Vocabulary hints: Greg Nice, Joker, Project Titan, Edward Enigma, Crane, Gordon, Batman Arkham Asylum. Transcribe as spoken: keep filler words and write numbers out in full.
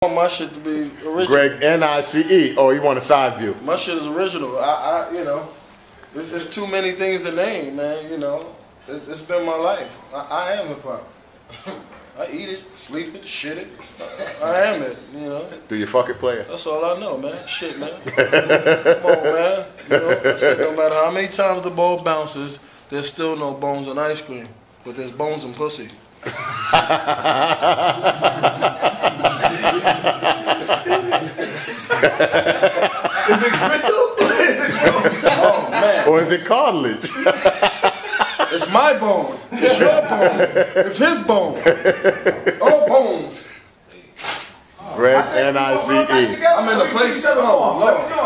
I want my shit to be original. Greg N I C E. Oh, you want a side view? My shit is original. I, I you know, it's, it's too many things to name, man. You know, it, it's been my life. I, I am hip hop. I eat it, sleep it, shit it. I, I am it. You know. Do you fuck it, player? That's all I know, man. Shit, man. Come on, man. You know, I said no matter how many times the ball bounces, there's still no bones in ice cream, but there's bones in pussy. Is it gristle? Is it oh, man. Or is it cartilage? It's my bone. It's your bone. It's his bone. All bones. Greg N I C E. I'm in a place. Oh, Lord.